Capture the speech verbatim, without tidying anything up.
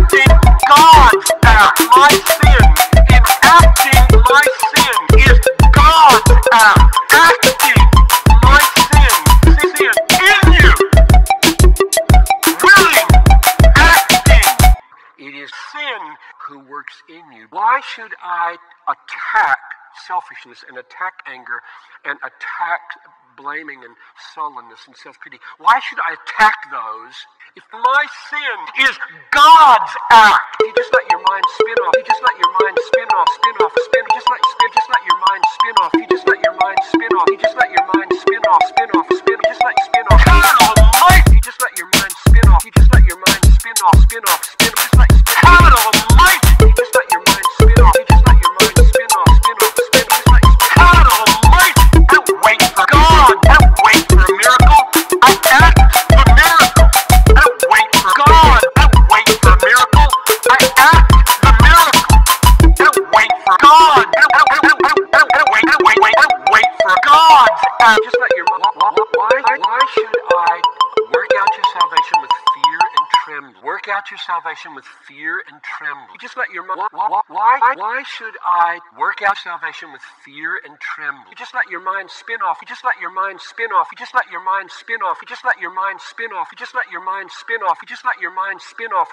accepting God as my sin. In acting my sin is God as acting my sin. Sin in you. Willing acting. It is sin who works in you. Why should I attack selfishness and attack anger and attack blaming and sullenness and self-pity? Why should I attack those if my sin is God's act? You just let your mind spin off. You just let your mind spin off, spin off, spin. You just let spin. Just let your mind spin off. You just let your mind spin off. You just let your mind spin off, spin off, spin. You just let spin off. God Almighty! You just let your mind spin off. You just let your mind spin off, spin off, spin. Just let God Almighty! You just let your mind spin off. You just let your mind spin off, spin off, spin. Just let God Almighty! Don't wait for God. Don't wait for a miracle. I act. Just let your mind. Why, why, why should I work out your salvation with fear and tremble? Work out your salvation with fear and tremble. Just let your mind. Why, why, why should I work out salvation with fear and tremble? You just let your mind spin off. You just let your mind spin off. You just let your mind spin off. You just let your mind spin off. You just let your mind spin off. You just let your mind spin off.